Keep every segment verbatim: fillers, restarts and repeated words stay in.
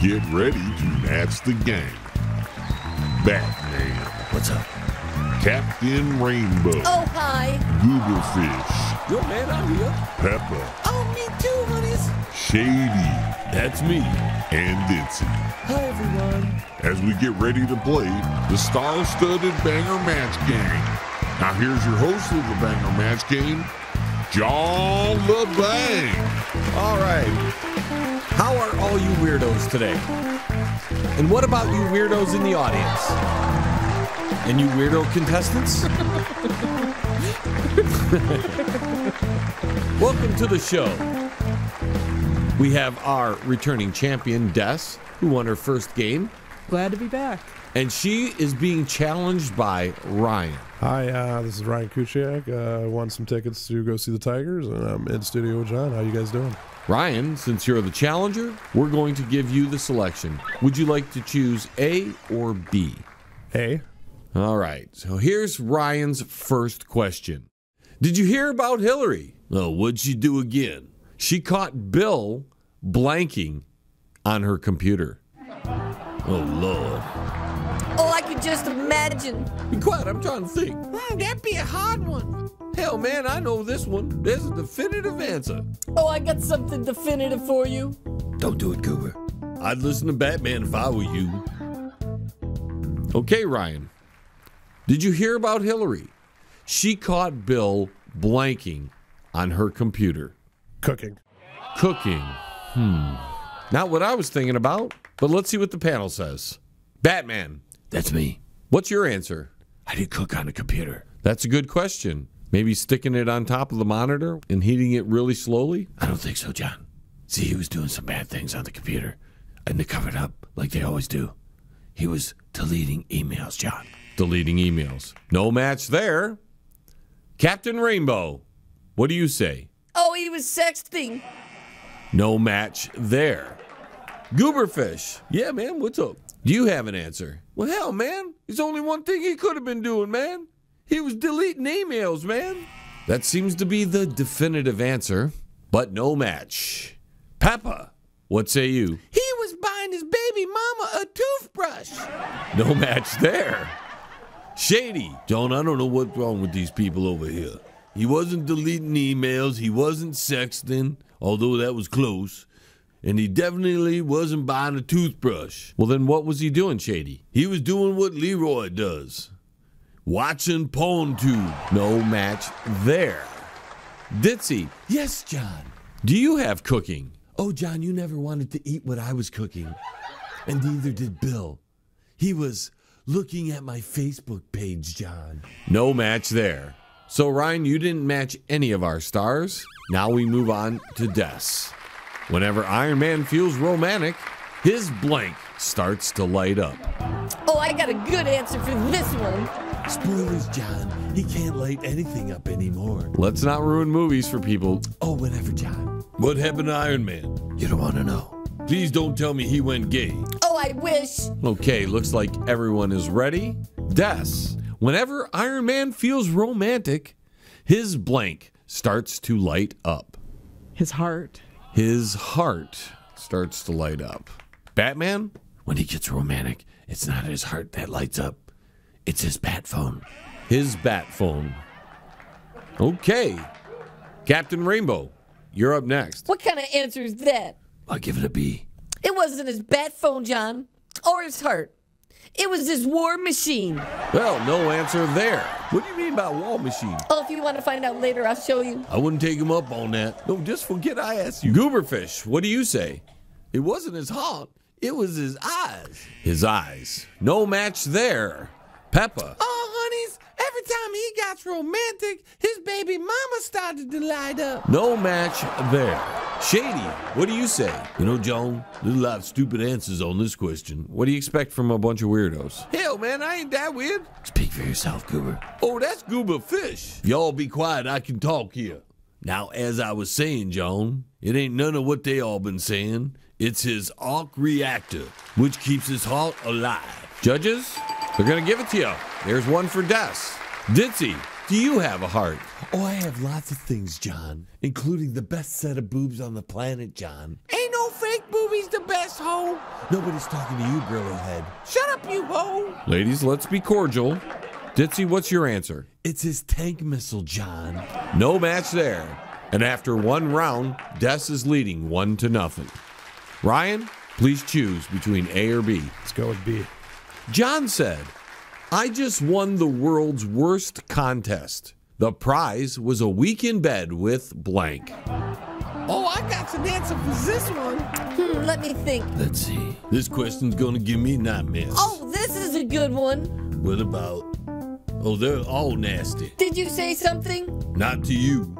Get ready to match the game. Batman. What's up? Captain Rainbow. Oh, hi. Gooberfish. Yo, man, I'm here. Peppa. Oh, me too, honeys. Shady. That's me. And Ditzy. Hi, everyone. As we get ready to play the star-studded Banger Match Game. Now, here's your host of the Banger Match Game, John Lebang. All right. How are all you weirdos today? And what about you weirdos in the audience? And you weirdo contestants? Welcome to the show. We have our returning champion, Dess, who won her first game. Glad to be back. And she is being challenged by Ryan. Hi, uh, this is Ryan Kuciak. Uh, I won some tickets to go see the Tigers, and I'm in studio with John. How you guys doing? Ryan, since you're the challenger, we're going to give you the selection. Would you like to choose A or B? A. All right, so here's Ryan's first question. Did you hear about Hillary? Oh, what'd she do again? She caught Bill blanking on her computer. Oh, Lord. Oh, I could just imagine. Be quiet, I'm trying to think. Mm, that'd be a hard one. Hell, man, I know this one. There's a definitive answer. Oh, I got something definitive for you. Don't do it, Goober. I'd listen to Batman if I were you. Okay, Ryan. Did you hear about Hillary? She caught Bill blanking on her computer. Cooking. Cooking. Hmm. Not what I was thinking about, but let's see what the panel says. Batman. That's me. What's your answer? I did cook on a computer. That's a good question. Maybe sticking it on top of the monitor and heating it really slowly? I don't think so, John. See, he was doing some bad things on the computer, and they covered up like they always do. He was deleting emails, John. Deleting emails. No match there. Captain Rainbow, what do you say? Oh, he was sexting. No match there. Gooberfish. Yeah, man, what's up? Do you have an answer? Well, hell, man. There's only one thing he could have been doing, man. He was deleting emails, man. That seems to be the definitive answer, but no match. Peppa, what say you? He was buying his baby mama a toothbrush. No match there. Shady. John, I don't know what's wrong with these people over here. He wasn't deleting emails. He wasn't sexting, although that was close. And he definitely wasn't buying a toothbrush. Well, then what was he doing, Shady? He was doing what Leroy does. Watching PwnTube. No match there. Ditzy. Yes, John. Do you have cooking? Oh, John, you never wanted to eat what I was cooking. And neither did Bill. He was looking at my Facebook page, John. No match there. So, Ryan, you didn't match any of our stars. Now we move on to Dess. Whenever Iron Man feels romantic, his blank starts to light up. Oh, I got a good answer for this one. Spoilers, John. He can't light anything up anymore. Let's not ruin movies for people. Oh, whatever, John. What happened to Iron Man? You don't want to know. Please don't tell me he went gay. Oh, I wish. Okay, looks like everyone is ready. Dess, whenever Iron Man feels romantic, his blank starts to light up. His heart. His heart starts to light up. Batman, when he gets romantic, it's not his heart that lights up. It's his bat phone. His bat phone. Okay. Captain Rainbow, you're up next. What kind of answer is that? I'll give it a B. It wasn't his bat phone, John, or his heart. It was his war machine. Well, no answer there. What do you mean by war machine? Oh, if you want to find out later, I'll show you. I wouldn't take him up on that. No, just forget I asked you. Gooberfish, what do you say? It wasn't his heart. It was his eyes. His eyes. No match there. Peppa. Oh, honeys, every time he got romantic, his baby mama started to light up. No match there. Shady, what do you say? You know, John, there's a lot of stupid answers on this question. What do you expect from a bunch of weirdos? Hell, man, I ain't that weird. Speak for yourself, Goober. Oh, that's Gooberfish. Y'all be quiet, I can talk here. Now, as I was saying, John, it ain't none of what they all been saying. It's his arc reactor, which keeps his heart alive. Judges, they're gonna give it to you. There's one for Dess. Ditzy, do you have a heart? Oh, I have lots of things, John, including the best set of boobs on the planet, John. Ain't no fake boobies the best. asshole. Nobody's talking to you, Brillhead. Shut up, you hoe. Ladies, let's be cordial. Ditzy, what's your answer? It's his tank missile, John. No match there. And after one round, Dess is leading one to nothing. Ryan, please choose between A or B. Let's go with B. John said, I just won the world's worst contest. The prize was a week in bed with blank. Oh, I got some answer for this one. Hmm, let me think. Let's see. This question's gonna give me nightmares. Oh, this is a good one. What about? Oh, they're all nasty. Did you say something? Not to you.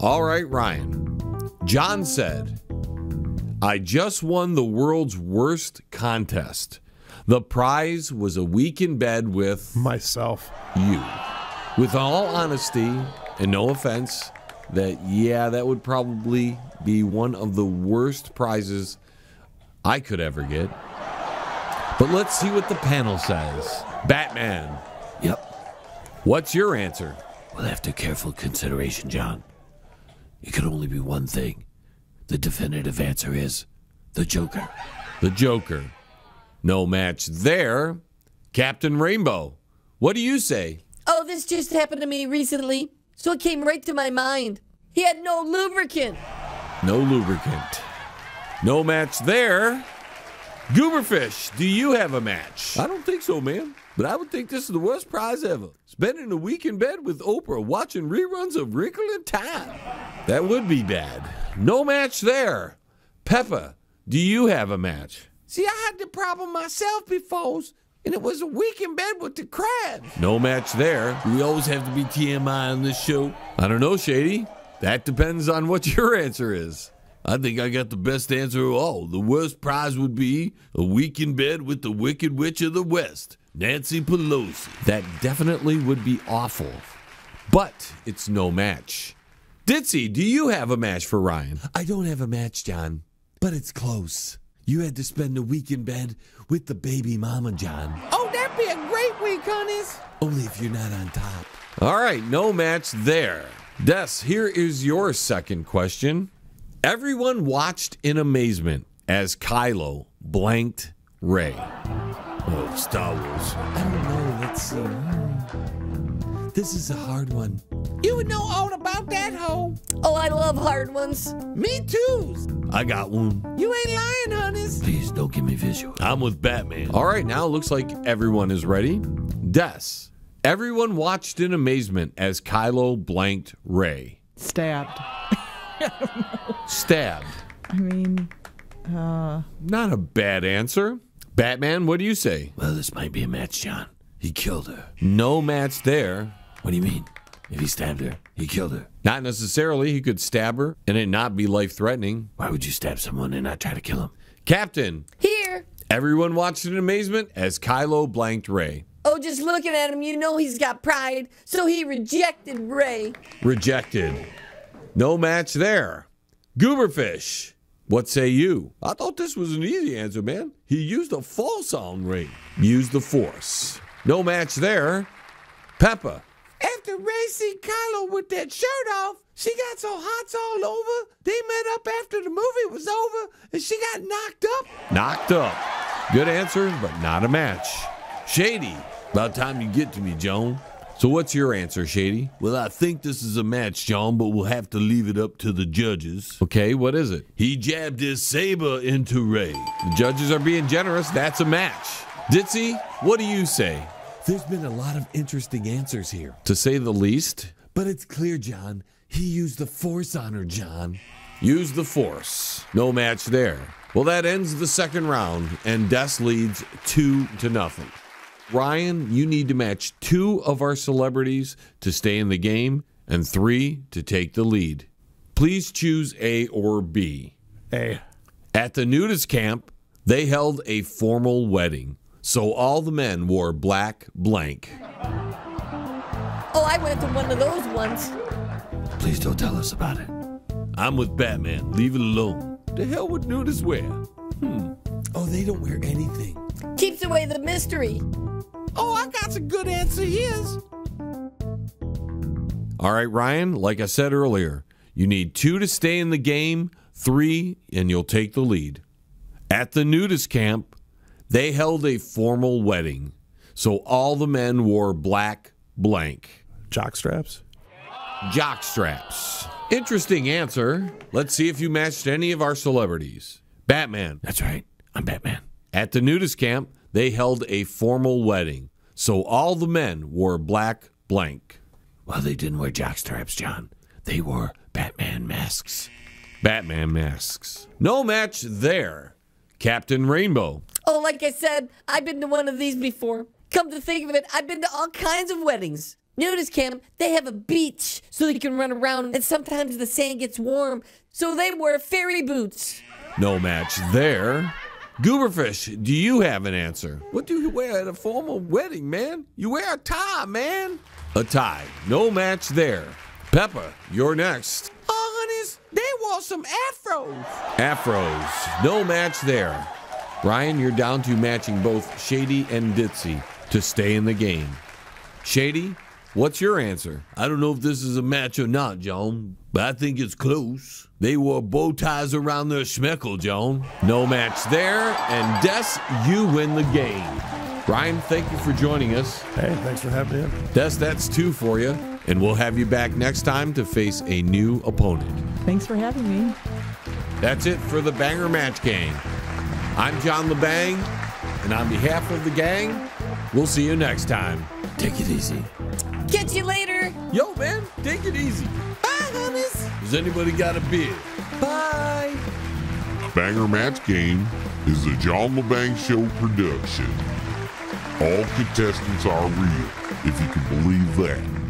All right, Ryan. John said, I just won the world's worst contest. The prize was a week in bed with... myself. You. With all honesty, and no offense, that, yeah, that would probably be one of the worst prizes I could ever get. But let's see what the panel says. Batman. Yep. What's your answer? Well, after careful consideration, John, it could only be one thing. The definitive answer is the Joker. The Joker. No match there. Captain Rainbow, what do you say? Oh, this just happened to me recently, so it came right to my mind. He had no lubricant. No lubricant. No match there. Gooberfish, do you have a match? I don't think so, man. But I would think this is the worst prize ever. Spending a week in bed with Oprah watching reruns of Wrinkle in Time. That would be bad. No match there. Peppa, do you have a match? See, I had the problem myself before, and it was a week in bed with the crabs. No match there. Do we always have to be T M I on this show? I don't know, Shady. That depends on what your answer is. I think I got the best answer of all. The worst prize would be a week in bed with the Wicked Witch of the West, Nancy Pelosi. That definitely would be awful, but it's no match. Ditzy, do you have a match for Ryan? I don't have a match, John, but it's close. You had to spend a week in bed with the baby mama, John. Oh, that'd be a great week, honeys. Only if you're not on top. All right, no match there. Dess, here is your second question. Everyone watched in amazement as Kylo blanked Rey. Oh, Star Wars. I don't know. Let's see. This is a hard one. You would know all about that, hoe. Oh, I love hard ones. Me too. I got one. You ain't lying, honest. Please don't give me visual. I'm with Batman. All right, now it looks like everyone is ready. Dess, everyone watched in amazement as Kylo blanked Rey. Stabbed. I don't know. Stabbed. I mean, uh... not a bad answer. Batman, what do you say? Well, this might be a match, John. He killed her. No match there. What do you mean? If he stabbed her, he killed her. Not necessarily. He could stab her and it not be life-threatening. Why would you stab someone and not try to kill him? Captain. Here. Everyone watched in amazement as Kylo blanked Rey. Oh, just looking at him, you know he's got pride. So he rejected Rey. Rejected. No match there. Gooberfish, what say you? I thought this was an easy answer, man. He used a false on Rey. Used the force. No match there. Peppa. After Rey see Kylo with that shirt off, she got so hot's all over. They met up after the movie was over, and she got knocked up. Knocked up. Good answer, but not a match. Shady. About time you get to me, Joan. So what's your answer, Shady? Well, I think this is a match, John, but we'll have to leave it up to the judges. Okay, what is it? He jabbed his saber into Rey. The judges are being generous. That's a match. Ditzy, what do you say? There's been a lot of interesting answers here. To say the least. But it's clear, John. He used the force on her, John. Used the force. No match there. Well, that ends the second round, and Dess leads two to nothing. Ryan, you need to match two of our celebrities to stay in the game and three to take the lead. Please choose A or B. A. At the nudist camp, they held a formal wedding, so all the men wore black blank. Oh, I went to one of those ones. Please don't tell us about it. I'm with Batman. Leave it alone. The hell would nudists wear? Hmm. Oh, they don't wear anything. Keeps away the mystery. Oh, I got some good answer here's. All right, Ryan, like I said earlier, you need two to stay in the game, three, and you'll take the lead. At the nudist camp, they held a formal wedding, so all the men wore black blank. Jock straps? Jock straps. Interesting answer. Let's see if you matched any of our celebrities. Batman. That's right. I'm Batman. At the nudist camp, they held a formal wedding, so all the men wore black blank. Well, they didn't wear jock straps, John. They wore Batman masks. Batman masks. No match there. Captain Rainbow. Oh, like I said, I've been to one of these before. Come to think of it, I've been to all kinds of weddings. Nudist camp, they have a beach so they can run around, and sometimes the sand gets warm, so they wear fairy boots. No match there. Gooberfish, do you have an answer? What do you wear at a formal wedding, man? You wear a tie, man. A tie. No match there. Peppa, you're next. Honest, they wore some afros. Afros. No match there. Ryan, you're down to matching both Shady and Ditzy to stay in the game. Shady, what's your answer? I don't know if this is a match or not, John, but I think it's close. They wore bow ties around their schmeckle, John. No match there, and Dess, you win the game. Ryan, thank you for joining us. Hey, thanks for having me. Dess, that's two for you, and we'll have you back next time to face a new opponent. Thanks for having me. That's it for the Banger Match Game. I'm John Lebang, and on behalf of the gang, we'll see you next time. Take it easy. Catch you later. Yo, man, take it easy. Bye, homies. Does anybody got a bid? Bye. The Banger Match Game is a John Lebang Show production. All contestants are real, if you can believe that.